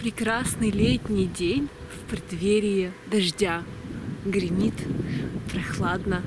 Прекрасный летний день в преддверии дождя. Гремит, прохладно.